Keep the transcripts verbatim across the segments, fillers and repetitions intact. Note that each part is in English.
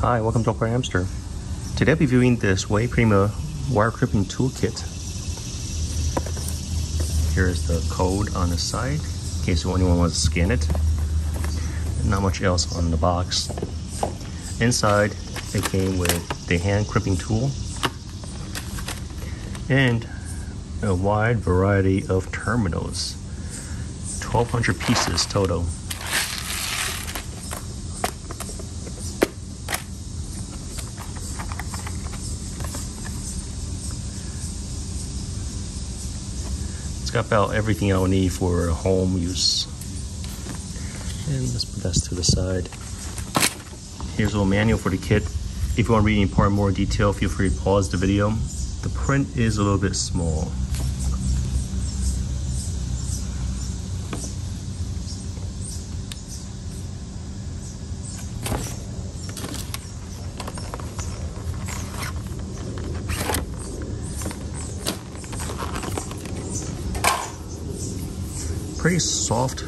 Hi, welcome to Awkward Hamster. Today I'll be viewing this Wieprima wire clipping toolkit. Here is the code on the side in case anyone wants to scan it. Not much else on the box. Inside, it came with the hand clipping tool and a wide variety of terminals. twelve hundred pieces total. It's got about everything I'll need for home use. And let's put that to the side. Here's a little manual for the kit. If you want to read any part in more detail, feel free to pause the video. The print is a little bit small. Pretty soft,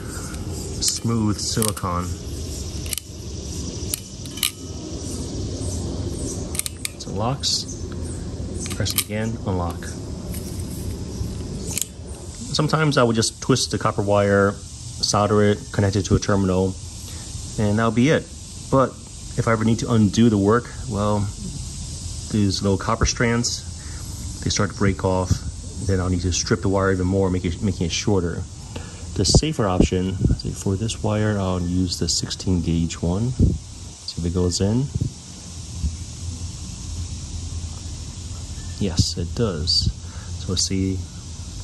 smooth silicone. So it locks, press again, unlock. Sometimes I would just twist the copper wire, solder it, connect it to a terminal, and that'll be it. But if I ever need to undo the work, well, these little copper strands, they start to break off. Then I'll need to strip the wire even more, make it, making it shorter. The safer option, for this wire, I'll use the sixteen gauge one. See if it goes in. Yes, it does. So we'll see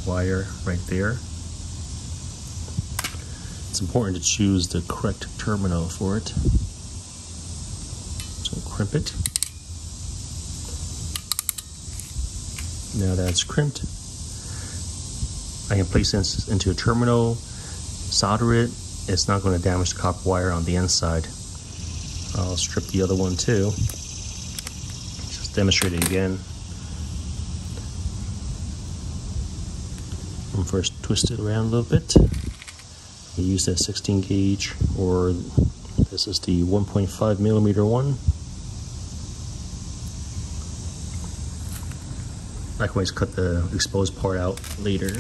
wire right there. It's important to choose the correct terminal for it. So crimp it. Now that's crimped, I can place this into a terminal, solder it. It's not going to damage the copper wire on the inside. I'll strip the other one too. Just demonstrate it again. And first twist it around a little bit. We use that sixteen gauge, or this is the one point five millimeter one. I can always cut the exposed part out later.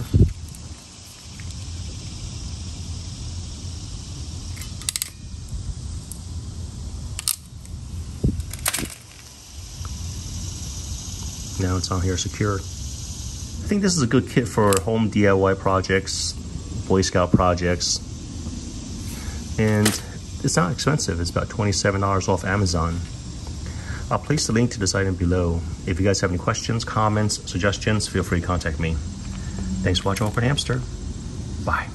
Now it's on here secure. I think this is a good kit for home D I Y projects, Boy Scout projects, and it's not expensive. It's about twenty-seven dollars off Amazon. I'll place the link to this item below. If you guys have any questions, comments, suggestions, feel free to contact me. Thanks for watching Awkward Hamster. Bye.